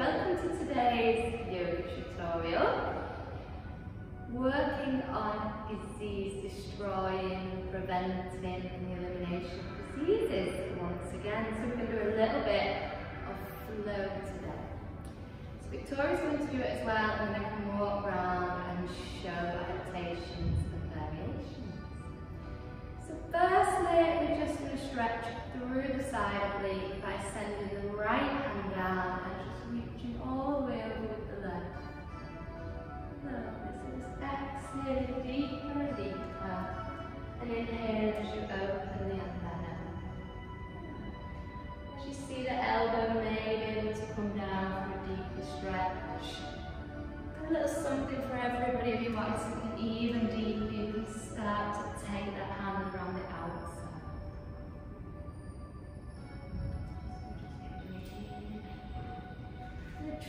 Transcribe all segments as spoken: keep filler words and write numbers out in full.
and welcome to today's yoga tutorial, working on disease destroying, preventing and elimination of diseases once again. So we're going to do a little bit of flow today. So Victoria's going to do it as well, and then we can walk around and show adaptations and variations. So firstly, we're just going to stretch through the side of the leg by sending the right hand down and just reaching all the way over with the left. Lovely, so just exhale deeper and deeper, and inhale as you open the other hand. As you see the elbow may be able to come down for a deeper stretch. A little something for everybody. If you want something even deeper, you can start to take that hand around the outside.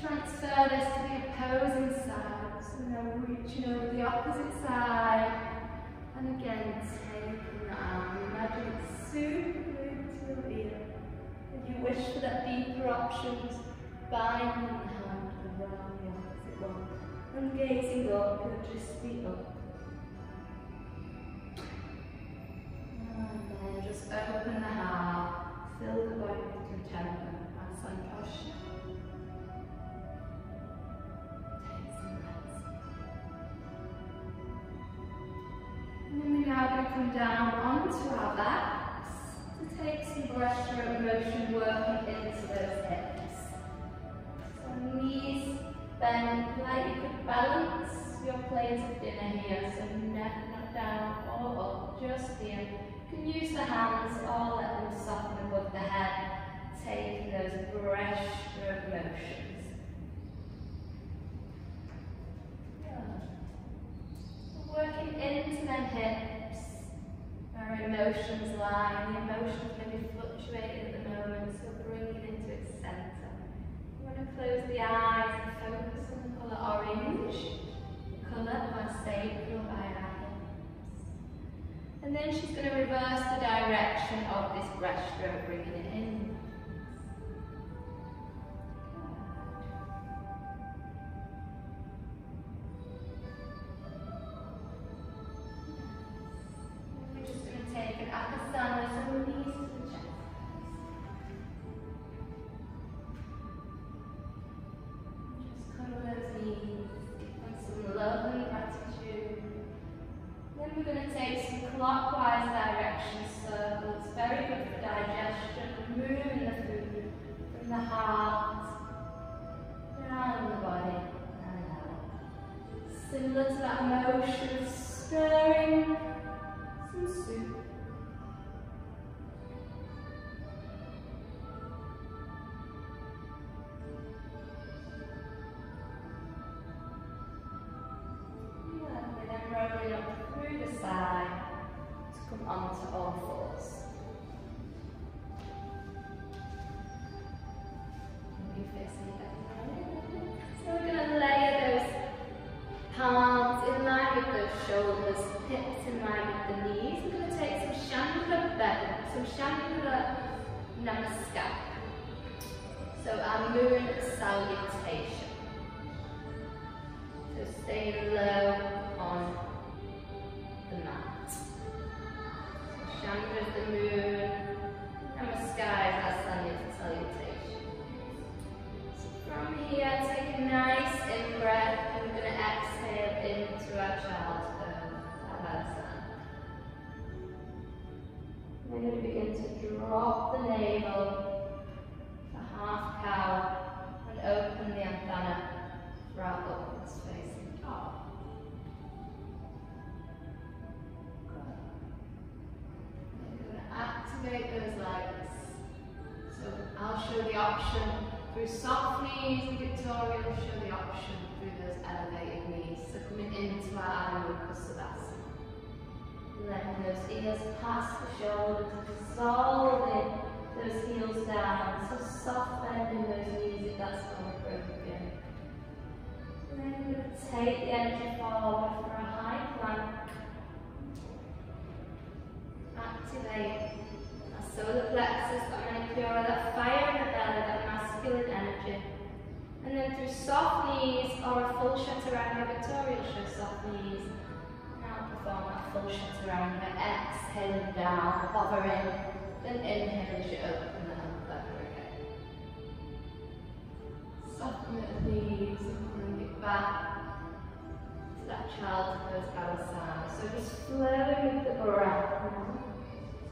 Transfer this to the opposing side, so now reaching over the opposite side, and again taking the arm. Imagine it's super glued to the wheel. If you wish for that deeper option, just binding the hand around the opposite one, and gazing up, you'll just be up. And then just open the heart, fill the body with contentment and sun posture. Now we're going to come down onto our backs to take some breaststroke motion, working into those hips. So knees bend like you could balance your plate of dinner here, so neck not down or up, just here. You can use the hands or let them soften above the head, taking those breaststroke motions. Working into them hips, our emotions lie, the emotions may be fluctuating at the moment, so bring it into its centre. You want to close the eyes and focus on the colour orange, the colour of our sacral by our hips. And then she's going to reverse the direction of this breaststroke, bringing it in. And then through soft knees or a full chaturanga, Victoria shows soft knees. Now perform a full chaturanga, exhale down, hovering, then inhale as you open the upper again. Soften the knees, bring it back to that child pose outside. So just flowing with the breath now.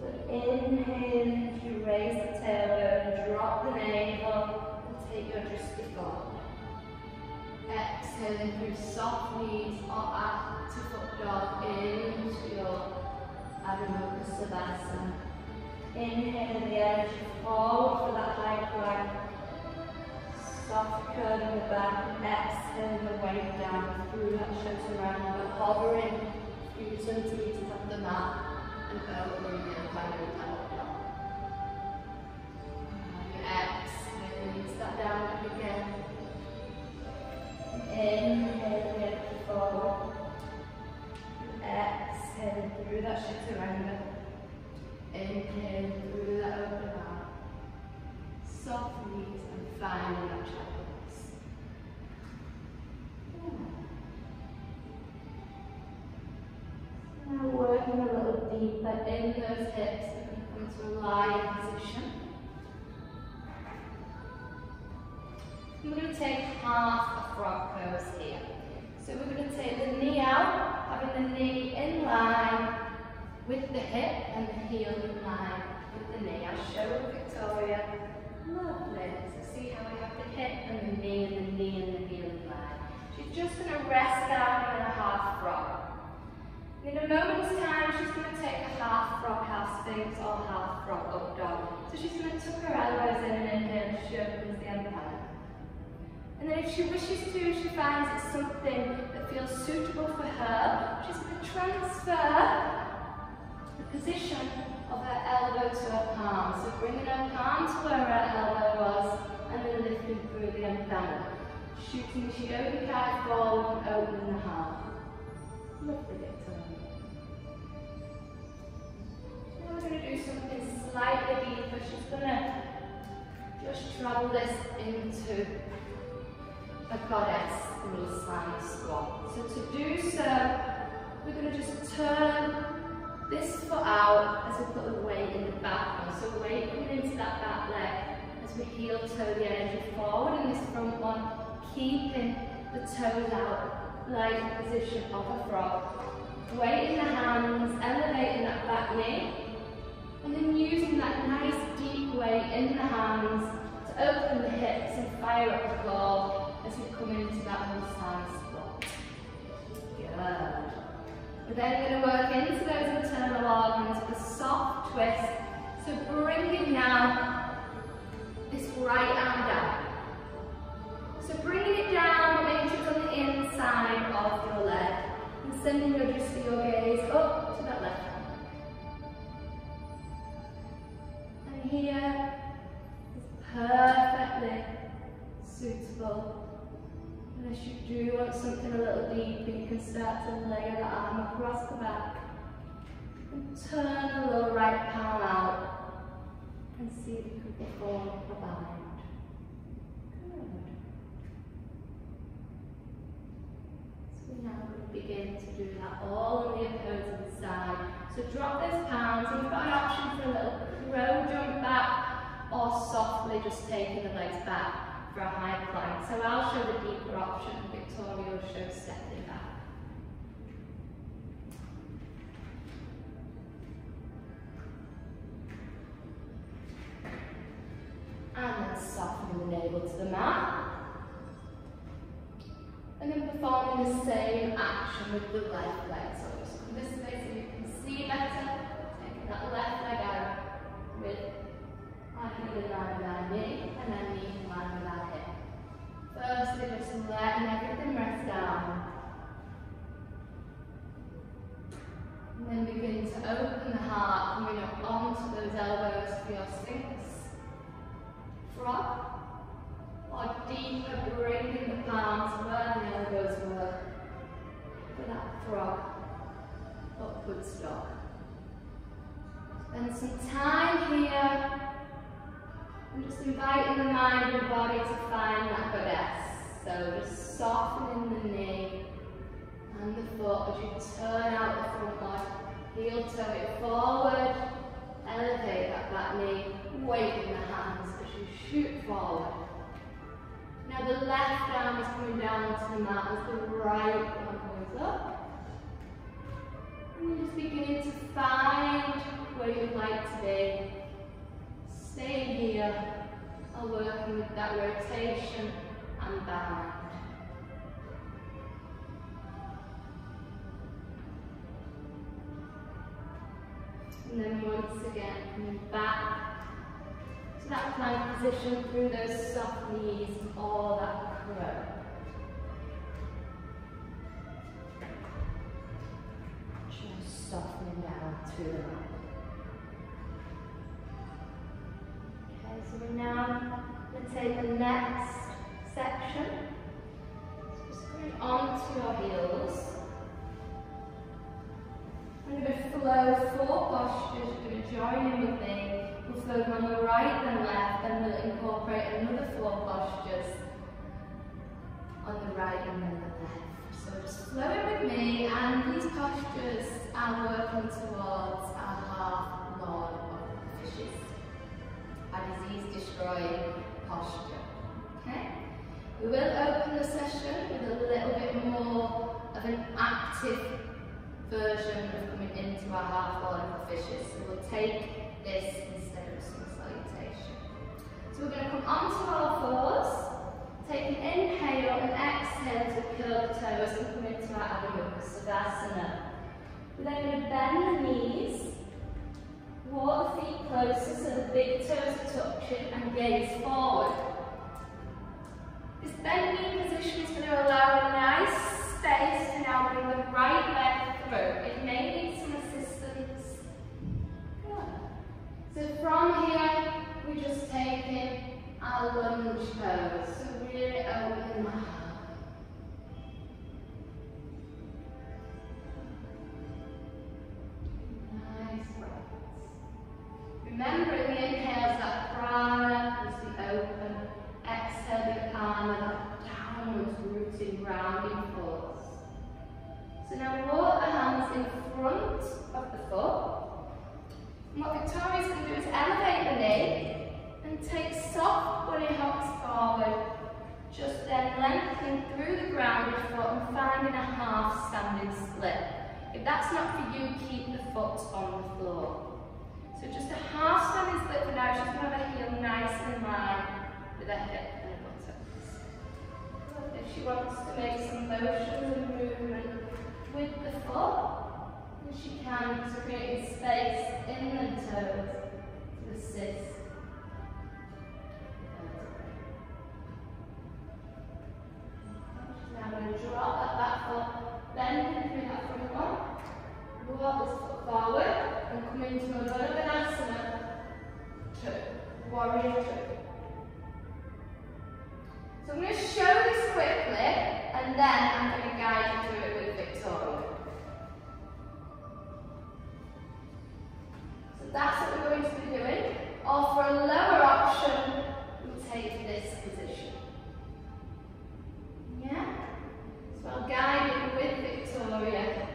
So inhale, you raise the tailbone, drop the navel. Take your gesticule. Exhaling through soft knees or up to foot dog into your Adho Mukha Svanasana. Inhale the edge, forward for that high plank. Soft curl in the back. Exhaling the weight down through that chaturanga, hovering a few centimeters off the mat and over the final down dog. Exhale, start down again. Inhale, lift forward. Exhale through that chaturanga. Inhale through that open arm. Soft knees and finally up child's pose. Now working a little deeper in those hips and come to a lying position. We're going to take half a frog pose here. So we're going to take the knee out, having the knee in line with the hip and the heel in line with the knee. I'll show you Victoria. Lovely. So see how we have the hip and the knee and the knee and the heel in line. She's just going to rest down in a half frog. In a moment's time, she's going to take a half frog, half sphinx or half frog up dog. So she's going to tuck her elbows in and inhale, she opens the empire. And then if she wishes to, if she finds it's something that feels suitable for her, she's going to transfer the position of her elbow to her palm. So bringing her palm to where her elbow was, and then lifting through the abdomen. Shooting the yogic eye forward and opening the heart. Lovely victory. Now we're going to do something slightly deeper. She's going to just travel this into a goddess knee slide squat. So to do so, we're going to just turn this foot out as we put the weight in the back one. So weight coming into that back leg as we heel toe the energy forward in this front one, keeping the toes out, lying in position of a frog. Weight in the hands, elevating that back knee, and then using that nice deep weight in the hands to open the hips and fire up the core. As we come into that one side squat. Good. We're then going to work into those internal organs with a soft twist. So bringing now this right arm down. So bringing it down, making sure it's on the inside of your leg. And sending your, just your gaze up to that left arm. And here is perfectly suitable. Unless you do want something a little deeper, you can start to layer the arm across the back and turn the little right palm out and see if you can perform a bind. Good. So now we begin to do that all on the opposing side. So drop those palms, and you've got an option for a little crow jump back or softly just taking the legs back for a high plank. So I'll show the deeper option, Victoria will show stepping back. And then softening the navel to the mat. And then performing the same action with the left leg. So just come this way so you can see better. Taking that left leg out with our heel in line with our knee and our knee in line with our hip. Firstly, just letting everything rest down. And then begin to open the heart, coming up onto those elbows for your sphinx, frog, or deeper, bringing the palms where the elbows were for that frog, upwards dog. Spend some time here. I'm just inviting the mind and body to find that goddess. So just soften in the knee and the foot as you turn out the front leg. Heel toe it forward, elevate that back knee, weight in the hands as you shoot forward. Now the left arm is coming down onto the mat as the right arm goes up. And you're just beginning to find where you'd like to be. Stay here and working with that rotation and bound. And then once again, coming back to that plank position through those soft knees and all that crow. Just softening down through the mat. Okay, so we're now going to take the next section. So just going onto your heels. We're going to flow four postures. You're going to join in with me. We'll flow from the right then left, then we'll incorporate another four postures on the right and then the left. So just flow in with me, and these postures are working towards our half Lord of the Fishes, our disease destroying posture. Okay? We will open the session with a little bit more of an active version of coming into our half Lord of the Fishes. So we'll take this instead of some salutation. So we're going to come onto our fours, take an inhale and exhale to curl the toes and come into our Adho Mukha Svanasana. We're then going to bend the knees, walk the feet closer so the big toes are touching and gaze forward. This bent knee position is going to allow a nice space to now bring the right leg. It may need some assistance. Good. So from here, we just take in our lunge pose. So really open up. Nice breaths. Remember in the inhales that prana is the open, exhale the prana, that downwards rooting, grounding force. So now walk the hands in front of the foot. And what Victoria's going to do is elevate the knee and take soft bunny hops forward. Just then lengthening through the grounded foot and finding a half standing split. If that's not for you, keep the foot on the floor. So just a half standing split for now. She's going to have her heel nice and wide with her hip and her buttocks. If she wants to make some motions and movement with the foot, and she can, so creating space in the toes to assist. Now I'm going to drop that back foot, bend through that front one, walk this foot forward, and come into a Virabhadrasana two, warrior two. So I'm going to show this quickly, and then I'm going to guide you through it. So that's what we're going to be doing, or for a lower option, we'll take this position. Yeah? So I'll guide you with Victoria,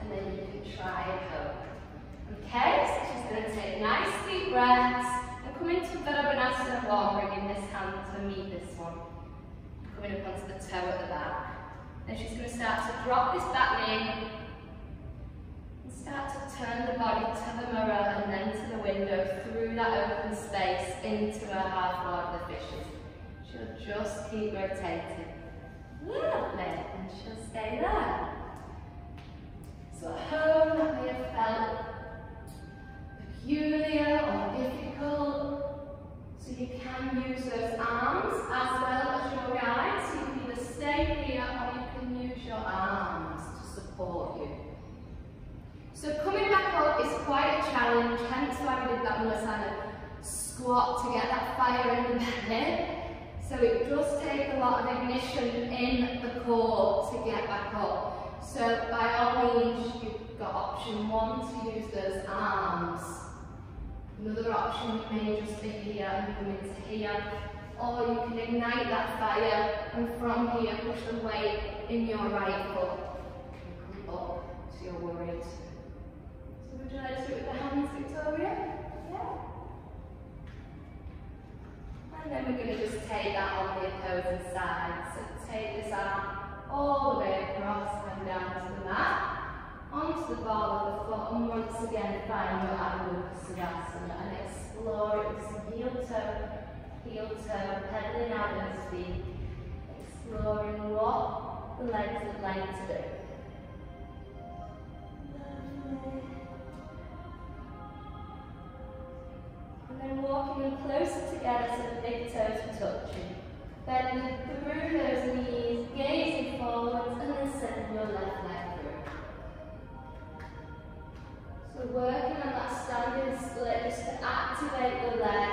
and then you can try it home. Okay, so she's going to take nice deep breaths, and come into Virabhadrasana one, bringing this hand to meet this one. Coming up onto the toe at the back. Then she's going to start to drop this back knee and start to turn the body to the mirror and then to the window through that open space into her half Lord of the Fishes. She'll just keep rotating. Lovely. And she'll stay there. So at home, that may have felt peculiar or difficult. So you can use those arms as well as your guide. So you can either stay here or your arms to support you. So coming back up is quite a challenge, hence why we did that Malasana squat to get that fire in the belly. So it does take a lot of ignition in the core to get back up. So by all means, you've got option one to use those arms. Another option may just be here and move into here. or you can ignite that fire and from here push the weight in your right foot. You can come up to your warriors. So would you like to do it with the hands, Victoria? Yeah. And then we're going to just take that on the opposing side. So take this arm all the way across and down to the mat. Onto the ball of the foot, and once again find your Adho Mukha Svanasana and explore it with heel toe, heel toe, pedaling out those feet, exploring what the legs would like to do. And then walking them closer together so the big toes are touching. Bending through those knees, gazing forwards, and then sending your left leg. So working on that standing split just to activate the leg,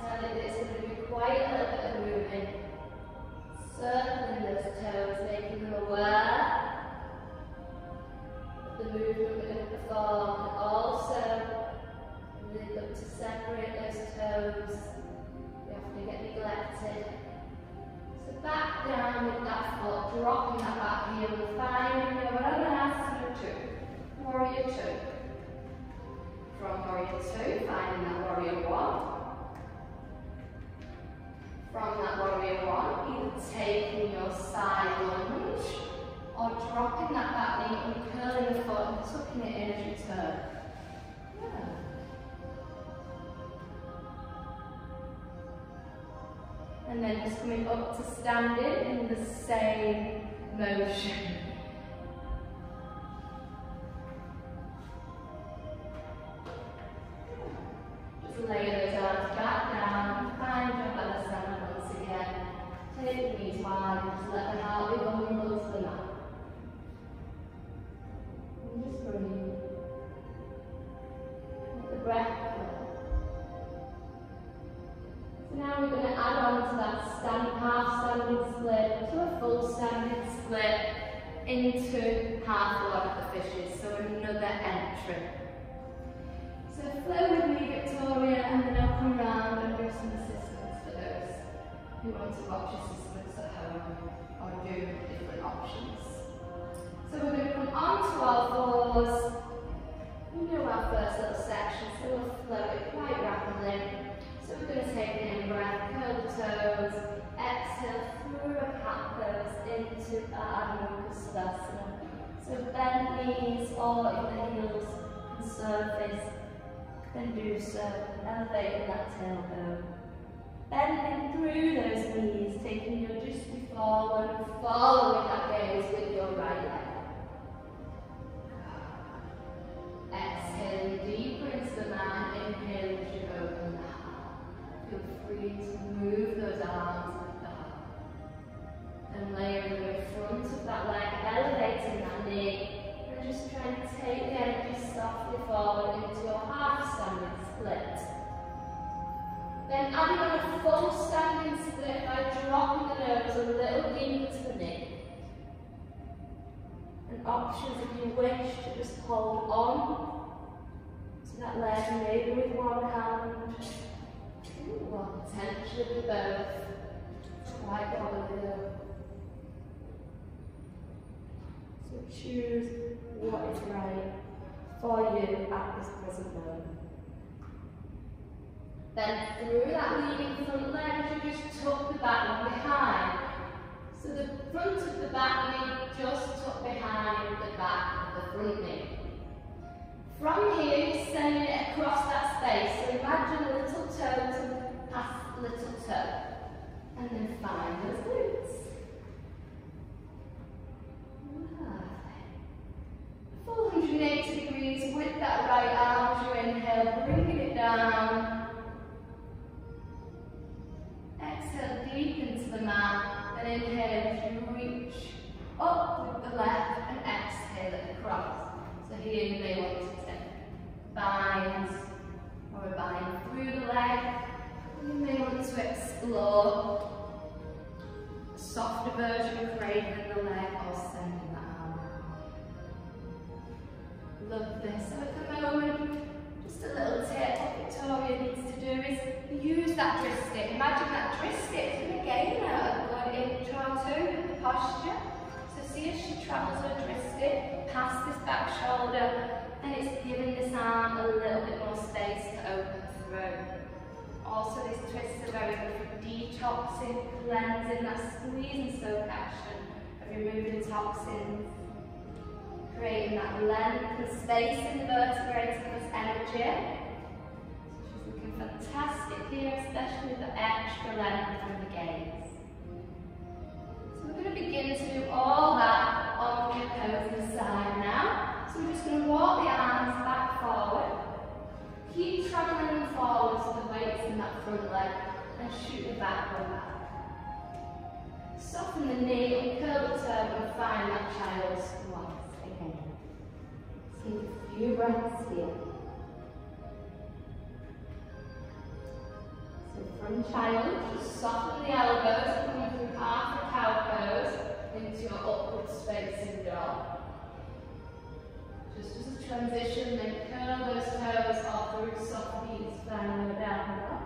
telling it it's going to be quite a little bit of movement. Circling those toes, making them aware of the movement of the form, and also really look to separate those toes. They often get neglected. So back down with that foot, dropping that back heel, finding your Asana two, warrior two. From warrior two, finding that warrior one. From that warrior one, either taking your side lunge or dropping that back knee and curling the foot and tucking it in as you turn. Yeah. And then just coming up to standing in the same motion. Lay those arms back down, find your Svanasana once again. Take the knees wide and just let the heart be vulnerable to the mat. And just breathe. Let the breath go. So now we're going to add on to that stand, half standing split to a full standing split into half water for fishes. So another entry. So flow with me, Victoria, and then I'll come round and do some assistance for those who want to watch assistance at home or do different options. So we're going to come onto our fours. We know our first little section, so we'll flow it quite rapidly. So we're going to take an in breath, curl the toes, exhale through a cat pose into Adho Mukha Svanasana. So bend knees or in the heels and surface. Then do so, elevating that tailbone. Bending through those knees, taking your distance forward and following that gaze with your right leg. Exhaling deeper into the mat, inhale as you open the heart. Feel free to move those arms with the heart. And layering them in front of that leg, elevating that knee. Just trying to take the energy softly forward into your half standing split. Then adding on a full standing split by dropping the nose a little deeper to the knee. And options if you wish to just hold on to that leg, maybe with one hand, or potentially with both. Quite bothered though. So choose what is right for you at this present moment. Then through that leaning front leg, you just tuck the back one behind. So the front of the back knee just tuck behind the back of the front knee. From here, you're sending it across that space. So imagine a little toe to past little toe. And then find those glutes. Full one hundred eighty degrees with that right arm as you inhale, bringing it down. Exhale deep into the mat, then inhale as you reach up with the left and exhale across. So here you may want to take binds or a bind through the leg. You may want to explore a softer version of cradling the leg or sending. Love this. So at the moment, just a little tip, what Victoria needs to do is be use that wrist stick. Imagine that wrist stick is going to gain her going in triangle with the posture. So see as she travels her wrist stick past this back shoulder, and it's giving this arm a little bit more space to open through. Also, these twists are very good for detoxing, cleansing, that squeeze and soak action of removing toxins, creating that length and space in the vertebrae to give us energy. Fantastic here, especially the extra length from the gaze. So we're going to begin to do all that on the opposing side now. So we're just going to walk the arms back forward. Keep travelling them forward so the weight's in that front leg, and shoot the back one back. Soften the knee and curl the toe and find that child's squat again. Take a few breaths here. From child, just soften the elbows, coming through half a cow pose into your upward facing dog. Just as a transition, then curl those toes off through soft knees, down and down.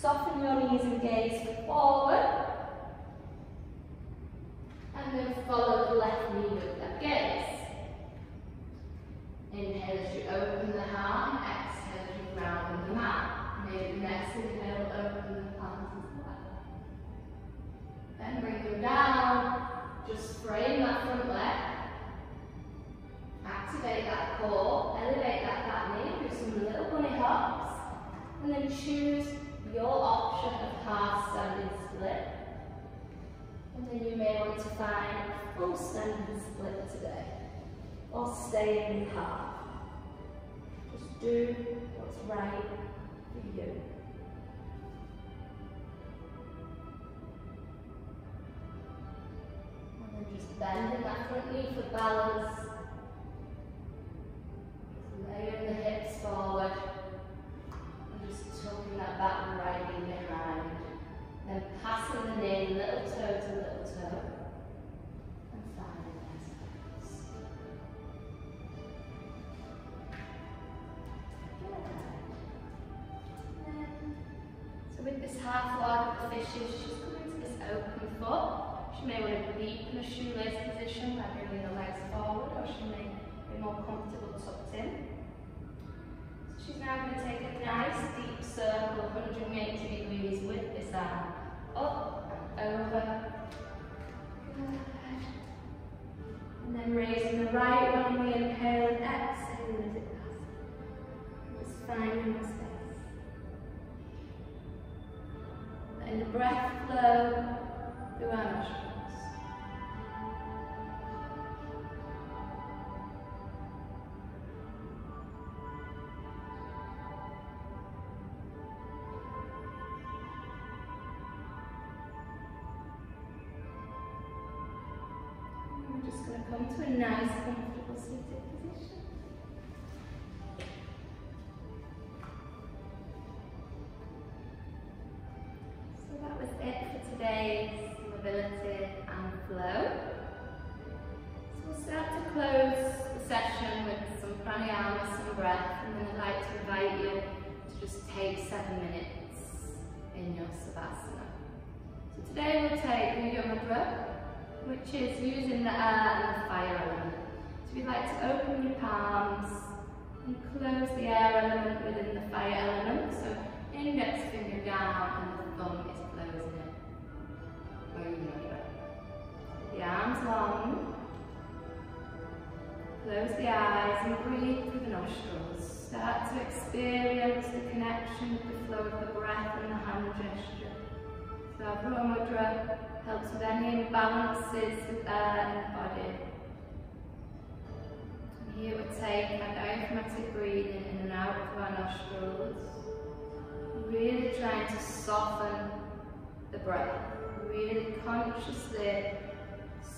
Soften your knees and gaze forward, and then follow the left knee with that gaze. Inhale as you open the heart, exhale as you round the mat. Maybe next inhale, open the palms as well. Then bring them down, just frame that front leg. Activate that core, elevate that back knee, do some little bunny hops, and then choose your option of half standing split. And then you may want to find full standing split today, or stay in half. Just do what's right for you. And then just bending that front knee for balance. Layering the hips forward. And just tucking that back and right knee behind. Then passing the knee, little toe to little toe. And finding that space. Good. With this half log of the fishes, she's coming to this open foot. She may want to deepen a shoelace position by bringing the legs forward, or she may be more comfortable tucked in. So she's now going to take a nice deep circle, one hundred eighty degrees, with this arm up and over. Good. And then raising the right one, we inhale and exhale as it passes. Just finding the space. And the breath flow through our nostrils. We're just going to come to a nice, comfortable seated position. Today's mobility and flow. So we'll start to close the session with some pranayama, some breath, and then I'd like to invite you to just take seven minutes in your savasana. So today we'll take Mudra, which is using the air and the fire element. So you'd like to open your palms and close the air element within the fire element. So index finger down and the thumb is closing it. The arms long, close the eyes and breathe through the nostrils. Start to experience the connection with the flow of the breath and the hand gesture. So Adho Mukha helps with any imbalances with air and body. And here we take an diaphragmatic breathing in and out through our nostrils. Really trying to soften the breath. Really consciously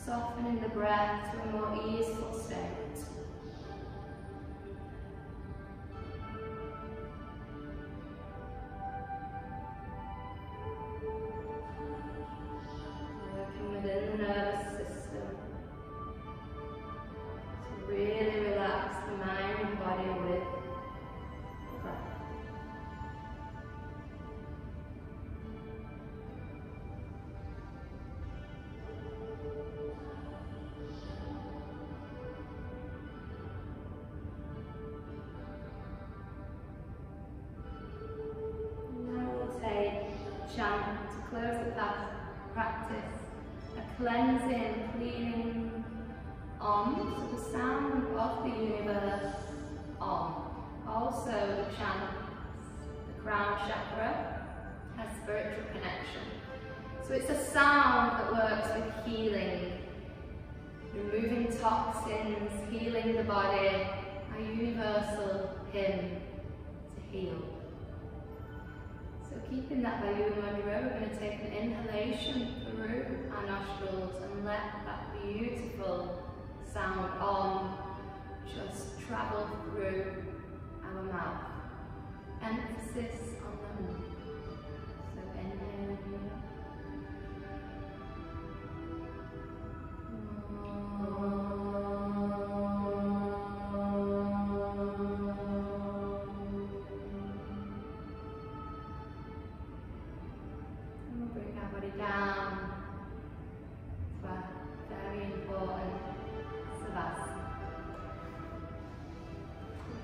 softening the breath to a more easeful state. Working within the nervous system to really relax the mind and body with the breath. and to close with that practice, a cleansing, cleaning Om, so the sound of the universe, Om. Also the chant, the crown chakra, has spiritual connection. So it's a sound that works with healing, removing toxins, healing the body, a universal hymn to heal. So keeping that Vayuma Mudra, we're going to take an inhalation through our nostrils and let that beautiful sound Om just travel through our mouth. Emphasis on the mouth. So inhale. We'll bring our body down to our very important Savasana.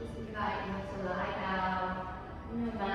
Just inviting you to lie down.